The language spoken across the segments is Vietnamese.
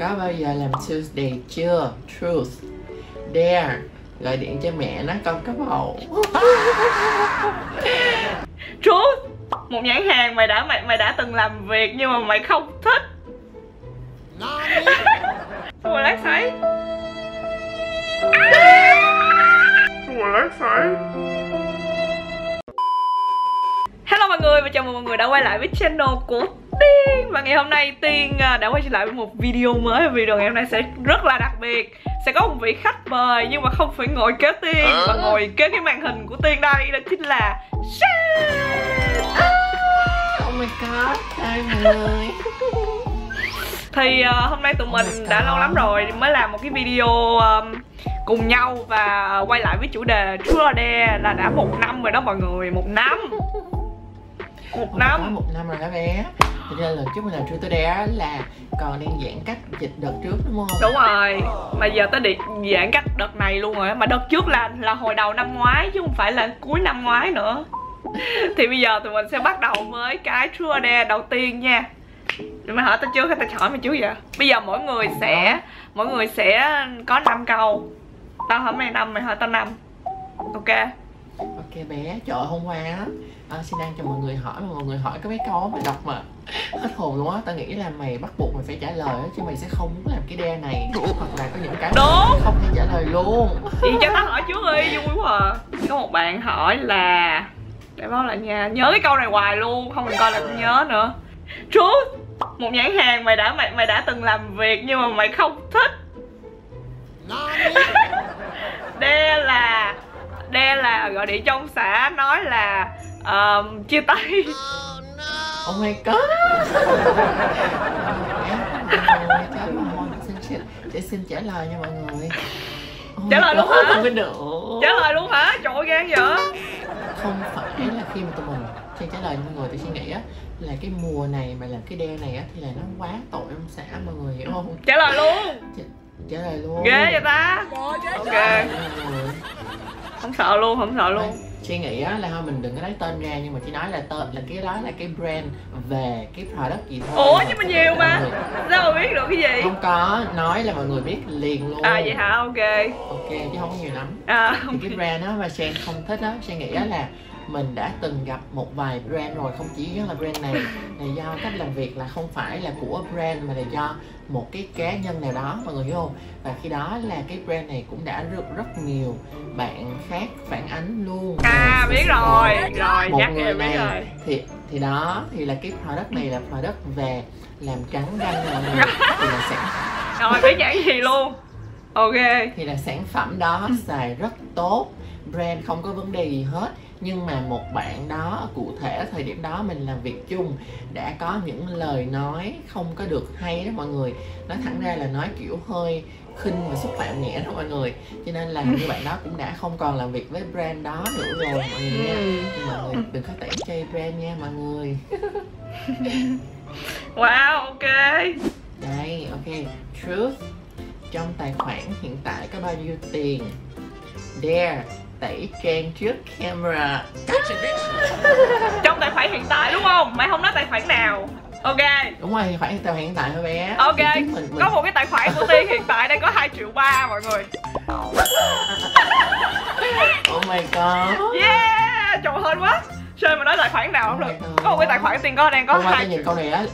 Có bao giờ làm Tuesday chưa? Truth Dare gọi điện cho mẹ nó con có bầu. Truth, một nhãn hàng mày đã từng làm việc nhưng mà mày không thích. Thua lát xoáy. Thua lát xoáy. Hello mọi người và chào mừng mọi người đã quay lại với channel của Tiên. Và ngày hôm nay Tiên đã quay trở lại với một video mới. Video ngày hôm nay sẽ rất là đặc biệt. Sẽ có một vị khách mời nhưng mà không phải ngồi kế Tiên mà ngồi kế cái màn hình của Tiên đây. Đó chính là Oh my god, trời ơi. Thì hôm nay tụi mình đã lâu lắm rồi mới làm một cái video cùng nhau và quay lại với chủ đề True or Dare là đã 1 năm rồi đó mọi người. 1 năm rồi đó bé. Thì đây là lần trước mình làm True or Dare là còn đang giãn cách dịch đợt trước đúng không? Đúng rồi. Mà giờ tới đi giãn cách đợt này luôn rồi. Mà đợt trước là hồi đầu năm ngoái chứ không phải là cuối năm ngoái nữa. Thì bây giờ tụi mình sẽ bắt đầu với cái True or Dare đầu tiên nha. Mày hỏi tao trước hay tao hỏi mày trước vậy? Bây giờ mỗi người sẽ có 5 câu. Tao hỏi mày 5, mày hỏi tao 5. Ok. Ok bé, trời ơi, hôm qua á xin đang cho mọi người hỏi mà mọi người hỏi cái mấy câu mà đọc mà hết hồn luôn á. Tao nghĩ là mày bắt buộc mày phải trả lời á, chứ mày sẽ không muốn làm cái đe này. Hoặc là có những cái đúng không thể trả lời luôn. Vậy cho tao hỏi trước đi, vui quá à. Có một bạn hỏi là để báo lại nha, nhớ cái câu này hoài luôn, không mình coi là cũng nhớ nữa. Truth, một nhãn hàng mày đã từng làm việc nhưng mà mày không thích. Dare là gọi điện cho ông xã nói là chia tay. Oh my god. Chị xin trả lời nha mọi người. Trả lời luôn hả? Trả lời luôn hả? Trời ơi gan vậy. Không phải là khi mà tụi mình trả lời mọi người, tôi suy nghĩ á là cái mùa này mà làm cái đe này á thì là nó quá tội ông xã mọi người hiểu không? Trả lời luôn. Trả lời luôn. Ghê vậy ta. Ok. Không sợ luôn. Chị nghĩ á là thôi mình đừng có nói tên ra nhưng mà chị nói là tên là cái đó là cái brand về cái product gì thôi. Ủa nhưng mà nhiều mà. Sao mà biết được cái gì? Không có, nói là mọi người biết liền luôn. À vậy hả? Ok. Ok chứ không có nhiều lắm. À okay. Thì cái brand á mà Sen không thích á, Sen nghĩ á là mình đã từng gặp một vài brand rồi, không chỉ là brand này là do cách làm việc là không phải là của brand mà là do một cái cá nhân nào đó mọi người hiểu không, và khi đó là cái brand này cũng đã được rất nhiều bạn khác phản ánh luôn. À biết rồi, rồi một người này rồi. Thì đó thì là cái product này là product về làm trắng răng mọi người thì là sản rồi biết nhãn gì luôn. Ok thì là sản phẩm đó xài rất tốt, brand không có vấn đề gì hết. Nhưng mà một bạn đó, cụ thể thời điểm đó mình làm việc chung, đã có những lời nói không có được hay đó mọi người. Nói thẳng ra là nói kiểu hơi khinh và xúc phạm nhẹ đó mọi người. Cho nên là như bạn đó cũng đã không còn làm việc với brand đó nữa rồi mọi người nha. Nhưng mọi người đừng có tẩy chay brand nha mọi người. Wow, ok. Đây, ok. Truth, trong tài khoản hiện tại có bao nhiêu tiền? Dare, tẩy trang trước camera. Trong tài khoản hiện tại đúng không? Mày không nói tài khoản nào. Ok. Đúng rồi, tài khoản hiện tại thôi bé. Ok, mình... có một cái tài khoản của Tiên hiện tại đang có 2,3 triệu mọi người. Oh my god. Yeah, trời hên quá. Sao mà nói tài khoản nào không được. Có một cái tài khoản Tiên có đang có 2 triệu. Câu này á.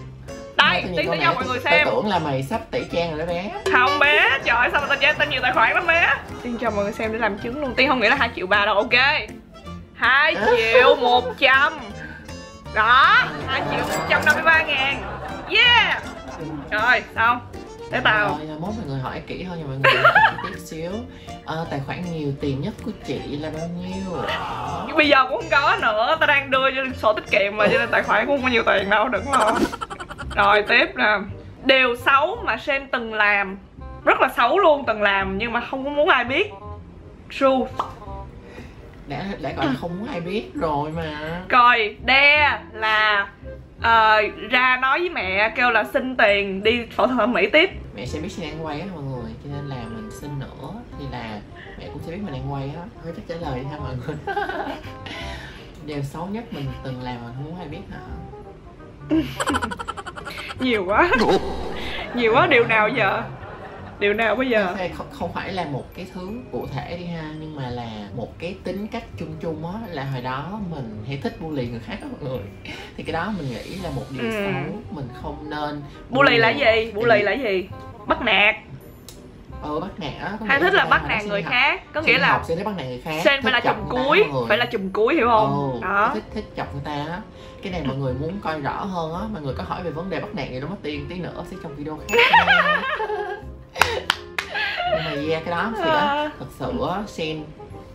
Đây, Tiên tới cho mọi người xem. Tao tưởng là mày sắp tẩy trang rồi đó bé. Không bé, trời ơi, sao mà tao chế tên nhiều tài khoản lắm bé. Tiên cho mọi người xem để làm chứng luôn. Tiên không nghĩ là 2,3 triệu đâu, ok. 2,1 triệu. Đó, 2,153.000. Yeah. Rồi, xong. Để tao. Rồi, mốt mọi người hỏi kỹ hơn nha mọi người. Tiếp xíu. Tài khoản nhiều tiền nhất của chị là bao nhiêu? Nhưng bây giờ cũng không có nữa, tao đang đưa cho sổ tiết kiệm mà cho nên tài khoản cũng không có nhiều tiền đâu, đừng lo. Rồi tiếp nè. Điều xấu mà Sen từng làm, rất là xấu luôn, từng làm nhưng mà không có muốn ai biết. Truth. Đã gọi là không muốn ai biết rồi mà. Rồi Dare là ra nói với mẹ kêu là xin tiền đi phẫu thuật thẩm mỹ tiếp. Mẹ sẽ biết Sen đang quay á mọi người, cho nên là mình xin nữa thì là mẹ cũng sẽ biết mình đang quay á. Thôi chắc trả lời đi ha mọi người. Điều xấu nhất mình từng làm mà không muốn ai biết hả? Nhiều quá. Nhiều quá, điều nào giờ? Điều nào bây giờ? Không phải là một cái thứ cụ thể đi ha, nhưng mà là một cái tính cách chung chung á, là hồi đó mình hay thích bully người khác đó mọi người. Thì cái đó mình nghĩ là một điều xấu, mình không nên. Bully là gì? Bully là gì? Bắt nạt. Bắt nạt á. Hay thích là bắt nạt người khác, có nghĩa là sẽ thấy bắt nạt người khác. Sen phải là chùm cuối, phải là chùm cuối, hiểu không? Đó. Thích chọc người ta á. Cái này mọi người muốn coi rõ hơn á, mọi người có hỏi về vấn đề bắt nạt thì đúng mất tiền tí nữa sẽ trong video khác. Nhưng mà yeah, cái đó thì á, thật sự á, Sen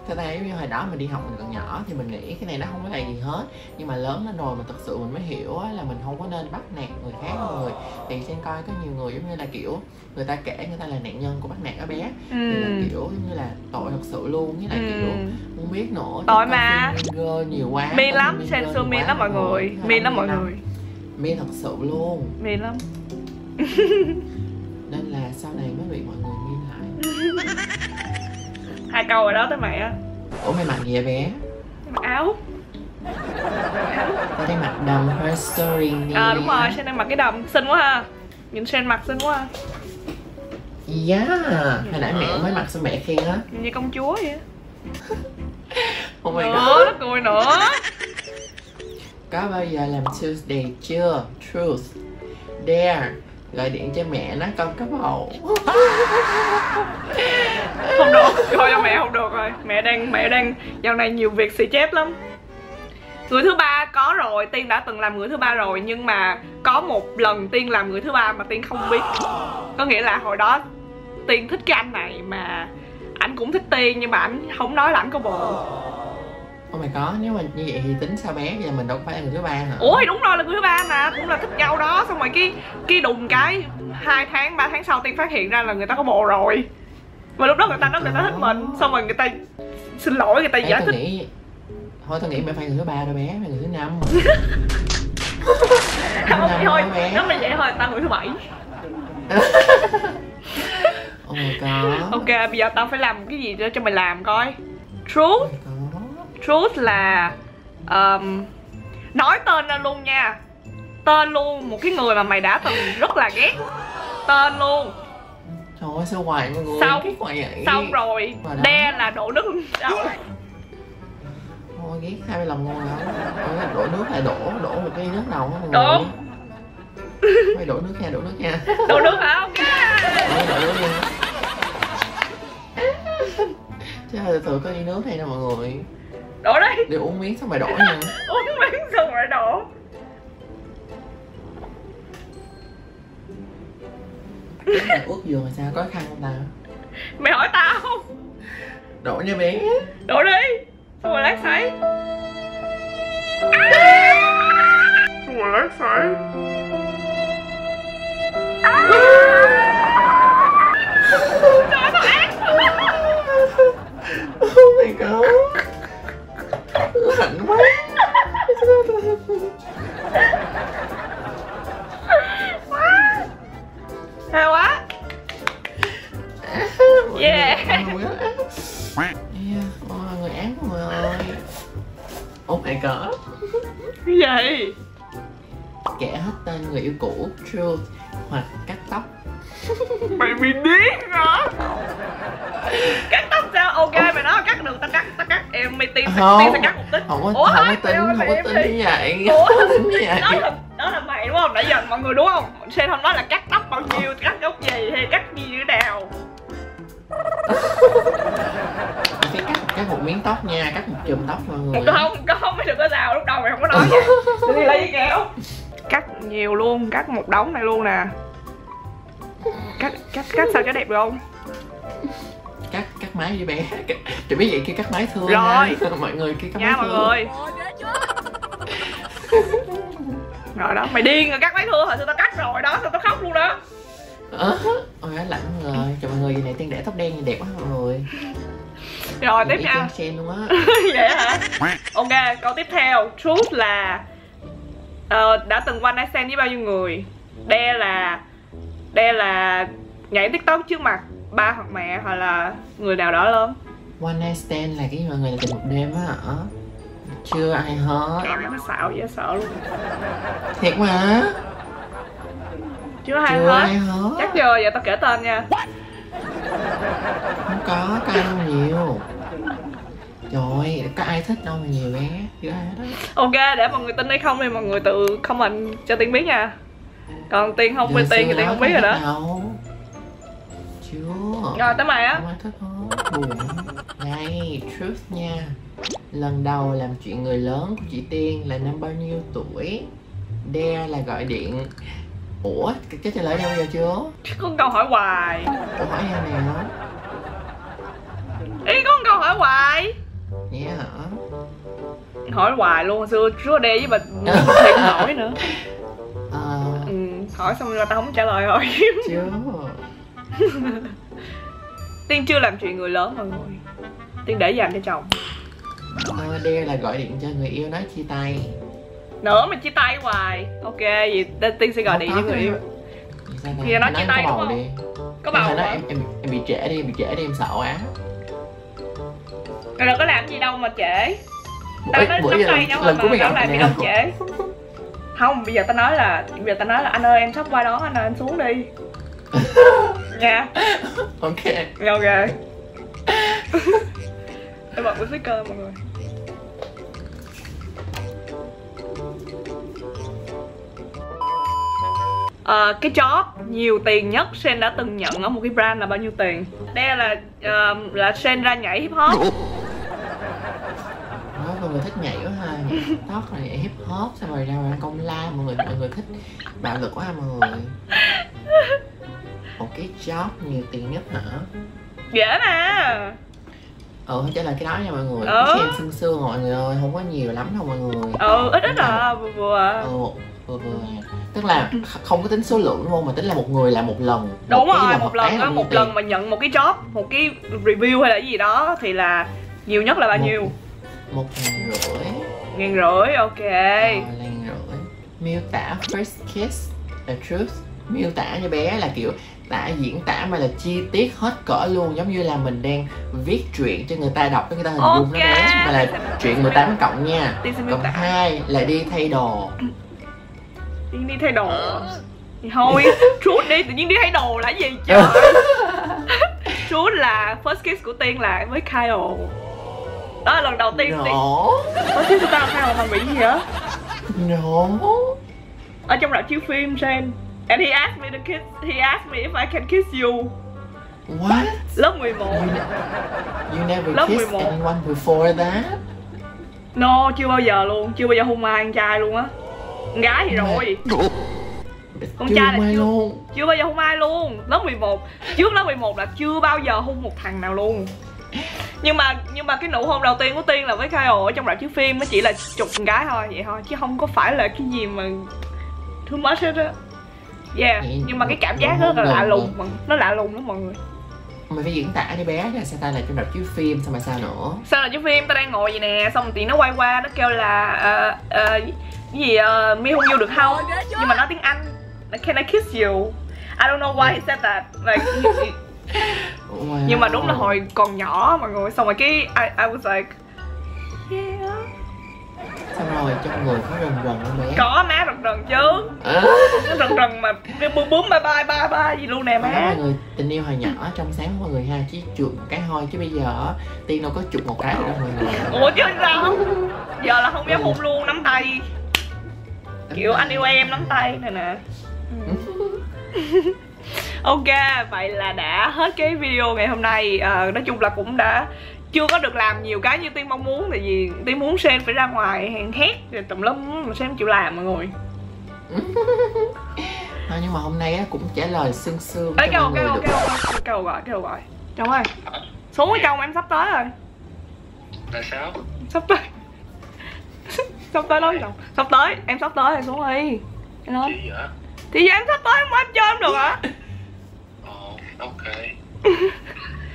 thật ra giống như hồi đó mình đi học mình còn nhỏ thì mình nghĩ cái này nó không có là gì hết, nhưng mà lớn lên rồi mình thật sự mình mới hiểu á, là mình không có nên bắt nạt người khác mọi người. Thì Sen coi có nhiều người giống như là kiểu người ta kể người ta là nạn nhân của bắt nạt ở bé, thì là kiểu giống như là tội thật sự luôn, với lại kiểu không biết nữa, tội mà nhiều quá, mi lắm, Sen xưa mi lắm mọi người, mi lắm mọi người, mi thật sự luôn, mi lắm. Nên là sau này mới bị mọi người nghi lại. Hai câu rồi đó tới mày á. Ủa mày mặc gì vậy bé? Mặc áo. Tao đang mặc đầm Herstory nè. À đúng rồi, Sen đang mặc cái đầm xinh quá ha. Nhìn Sen mặc xinh quá ha. Yeah, hồi nãy mẹ mới mặc xong mẹ khen á. Nhìn như công chúa vậy. Oh my god, nó cười nữa. Có bao giờ làm Tuesday chưa? Truth Dare gọi điện cho mẹ nó con cấp hậu. Không được, thôi cho mẹ không được rồi. Mẹ đang dạo này nhiều việc xì chép lắm. Người thứ ba có rồi, Tiên đã từng làm người thứ ba rồi, nhưng mà có một lần Tiên làm người thứ ba mà Tiên không biết. Có nghĩa là hồi đó Tiên thích cái anh này mà ảnh cũng thích Tiên, nhưng mà ảnh không nói là ảnh có bồ. Oh my god, nếu mà như vậy thì tính sao bé, giờ mình đâu phải là người thứ ba hả? Ủa đúng rồi, là người thứ ba mà, cũng là thích nhau đó, xong rồi cái đùng cái 2 tháng, 3 tháng sau Tiên phát hiện ra là người ta có bồ rồi. Mà lúc đó người ta nói người ta thích mình, xong rồi người ta xin lỗi, người ta giải thích. Thôi tao nghĩ mày phải người thứ ba rồi bé, mày người thứ 5 rồi. Không, thôi, nếu mà vậy thôi, tao người thứ 7. Oh my god. Ok, bây giờ tao phải làm cái gì cho mày làm coi. Truth. Truth là nói tên ra luôn nha. Tên luôn một cái người mà mày đã từng rất là ghét. Tên luôn. Trời ơi sao hoài mọi người. Xong rồi. Đe là đổ nước đâu. Ôi ghét 20 lần ngon lắm. Đổ nước là đổ một cái nước đầu á. Đúng. Mày đổ nước nha, đổ nước nha. Đổ nước hả? Ok. Đổ nước nha. Chứ thật sự có đi nước hay đâu mọi người. Đổ đấy. Để uống miếng xong mày đổ nha. Uống miếng xong mày đổ. Mày ướt vừa mà sao có khăn không tao? Mày hỏi tao không? Đổ nha bé. Đổ đi. Xong rồi lát sấy. Xong rồi lát sấy. Trời nó ác. Oh my god. Lạnh quá. Hay quá. Yeah. Mọi người án mọi người ơi. Oh my god. Cái gì? Kẻ hết tên người yêu cũ, Truth, hoặc cắt tóc. Mày bị điên hả? Cắt tóc sao? Ok mày nói cắt được, tao cắt em mày tin sẽ cắt một tích. Không có tính như vậy. Đó là mày đúng không? Nãy giờ mọi người đúng không? Sen không nói là cắt tóc bao nhiêu, cắt góc gì hay cắt gì như nào. Mày cắt một miếng tóc nha, cắt một chùm tóc mọi người. Không mày đừng có rào, lúc đầu mày không có nói nha. Đừng đi lấy cái kéo. Cắt nhiều luôn, cắt một đống này luôn nè. Cắt sao cho đẹp được không? Cắt máy với bé. Chị biết vậy kia cắt máy thương rồi nha. Mọi người kia cắt máy thương. Mọi người. Rồi đó, mày điên rồi, cắt máy thương hồi xưa tao cắt rồi đó, sao tao khóc luôn đó. Ôi lạnh rồi. Trời mọi người vậy này Tiên để tóc đen nhìn đẹp quá mọi người. Rồi tiếp nha. Vậy hả? Ok, câu tiếp theo. Truth là đã từng one night stand với bao nhiêu người. Đây là nhảy TikTok trước mặt ba hoặc mẹ hoặc là người nào đó lớn. One night stand là cái mọi người là tình một đêm á hả? Chưa ai hết. Trời ơi, nó xạo dễ sợ luôn. Thiệt mà. Chưa hay hết. Chắc chưa, giờ tao kể tên nha. Không có, có ai đâu nhiều. Trời, có ai thích đâu mà nhiều bé. Chưa ai hết đó. Ok, để mọi người tin hay không thì mọi người tự comment cho Tiên biết nha. Còn Tiên không biết, Tiên thì Tiên không biết rồi đó. Chưa. Rồi tới mày á. Buồn. Này, truth nha. Lần đầu làm chuyện người lớn của chị Tiên là năm bao nhiêu tuổi? Đe là gọi điện. Ủa, cái trả lời đâu giờ chưa? Con câu hỏi hoài. Câu hỏi em nè. Ý con câu hỏi hoài. Nghe hả? Hỏi hoài luôn, xưa rứa đe với bà thiệt nổi nữa. Hỏi xong rồi tao không trả lời rồi. Chưa. Tiên chưa làm chuyện người lớn mọi người. Tiên để dành cho chồng. Đe là gọi điện cho người yêu nói chia tay. Nữa mà chia tay hoài. Ok, vậy Tiên sẽ gọi điện với người yêu. Thì nói chia tay đúng không? Đi. Có bầu hả? Em bị trễ đi, em sợ quá. Rồi đừng có làm gì đâu mà trễ. Tao nói sắp tay nhau rồi mà tao làm gì đâu trễ. Không, bây giờ tao nói là anh ơi em sắp qua đó, anh ơi em xuống đi. Nha. Ok. Ok. Em bật cái sticker mọi người. Cái job nhiều tiền nhất Sen đã từng nhận ở một cái brand là bao nhiêu tiền? Đây là Sen ra nhảy hip hop. Đó, mọi người thích nhảy quá ha, nhảy TikTok này, hip hop xong rồi ra ngoài công la, mọi người thích bạo lực quá ha mọi người. Một cái job nhiều tiền nhất hả? Dễ mà. Trả lời cái đó nha mọi người. Cái xem xương xương mọi người ơi, không có nhiều lắm đâu mọi người. Ít à, vừa. Tức là không có tính số lượng đúng không, mà tính là một người là một lần. Đúng rồi, một lần mà nhận một cái job, một cái review hay là cái gì đó thì là nhiều nhất là bao nhiêu? 1.500. 1.500, ok. Rồi, 1.500. Miêu tả first kiss, the truth. Miêu tả cho bé là kiểu diễn tả mà là chi tiết hết cỡ luôn, giống như là mình đang viết truyện cho người ta đọc, cái người ta hình dung nó bé, mà là truyện 18+ nha. Cộng 2 là đi thay đồ. Đi thay đồ thì thôi, truth đi, tự nhiên đi thay đồ là gì trời. Truth là first kiss của Tiên là với Kyle. Đó là lần đầu tiên Tiên first kiss của tao Kyle là thằng Mỹ gì hả? Ở trong rạp chiếu phim Sen. And he asked me to kiss, he asked me if I can kiss you. What? Lớp 11. You never kissed anyone before that? No, chưa bao giờ luôn, chưa bao giờ hôn ai con trai luôn á. Con gái thì rồi. Con trai là chưa bao giờ hôn ai luôn. Lớp 11, trước lớp 11 là chưa bao giờ hôn một thằng nào luôn. Nhưng mà cái nụ hôn đầu tiên của Tiên là với Kyle ở trong rạp chiếu phim, nó chỉ là chụp con gái thôi, vậy thôi chứ không có phải là cái gì mà too much hết á. Yeah, nhưng mà cái cảm giác đó là lạ lùng, nó lạ lùng lắm mọi người. Mày phải diễn tả cho bé là sao ta là trong rạp chiếu phim, xong mà sao nữa? Sao là chiếu phim, tao đang ngồi vậy nè, xong thì nó quay qua, nó kêu là cái gì, mi hôn you được không? Nhưng mà nói tiếng Anh, can I kiss you? I don't know why he said that. Like, nhưng mà đúng là hồi còn nhỏ mọi người, xong rồi cái I was like yeah. Xong rồi trong người có rần rần không bé? Có má, rần rần chứ. Rần rần mà bướm bướm bye bye gì luôn nè má. Mọi người, tình yêu hồi nhỏ trong sáng mọi người ha, chứ chuột một cái thôi, chứ bây giờ Tiên đâu có chuột một cái đâu mọi người. Ủa chứ sao? Giờ là không dám hôn luôn, nắm tay. Kiểu anh yêu em nắm tay này nè. Ok, vậy là đã hết cái video ngày hôm nay. Nói chung là cũng đã chưa có được làm nhiều cái như Tiên mong muốn, tại vì Tiên muốn Sen phải ra ngoài hàng hét rồi tùm lum mà Sen không chịu làm mọi người. Nhưng mà hôm nay á cũng trả lời sương sương. Ê kêu gọi. Chồng ơi, xuống với chồng em sắp tới rồi. Tại sao? Sắp tới nói chồng. Sắp tới em xuống đi. Em nói. Thì giờ em sắp tới không anh chơi em được hả? Ok.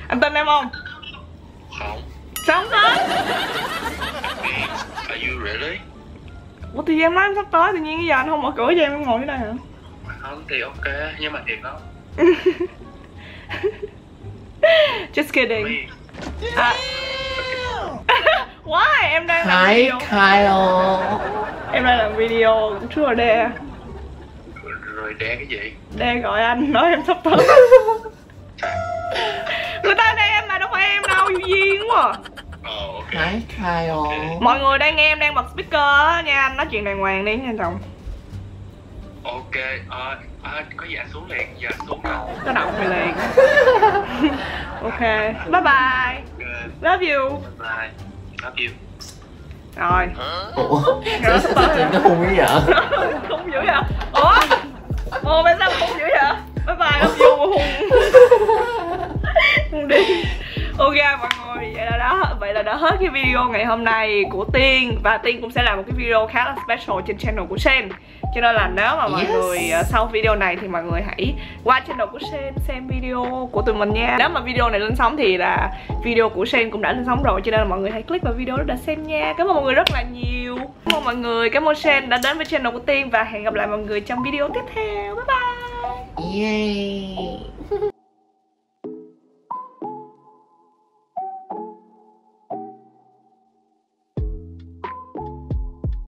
Anh tin em không? Không. Sao không tới? Are you ready? Ủa thì em nói em sắp tới, tự nhiên bây giờ anh không mở cửa cho em ngồi ở đây hả? Không thì ok, nhưng mà thiệt không? Just kidding. Why? Em đang làm video. Kyle. Em đang làm video, true or dare? Rồi dare cái gì? Đê gọi anh nói em sắp tới. Người ta đe em mà đâu phải em đâu, duyên quá à. Nãy khai rồi. Mọi người đang nghe em đang bật speaker á nha anh, nói chuyện đàng hoàng đi nha chồng. Ok, có gì anh xuống liền, giờ xuống đâu. Nó động về liền. Ok, bye bye. Love you. Bye bye. Love you. Rồi. Ủa? Sao nó hung dữ vậy? Hung dữ vậy? Ủa? Ồ, tại sao hung dữ vậy? Bye bye, love you mà hung đi. Ok mọi người, vậy là đã hết cái video ngày hôm nay của Tiên. Và Tiên cũng sẽ làm một cái video khá là special trên channel của Sen. Cho nên là nếu mà mọi người sau video này thì mọi người hãy qua channel của Sen xem video của tụi mình nha. Nếu mà video này lên sóng thì là video của Sen cũng đã lên sóng rồi. Cho nên là mọi người hãy click vào video đó để xem nha. Cảm ơn mọi người rất là nhiều. Cảm ơn mọi người, cảm ơn Sen đã đến với channel của Tiên. Và hẹn gặp lại mọi người trong video tiếp theo. Bye bye. Yay.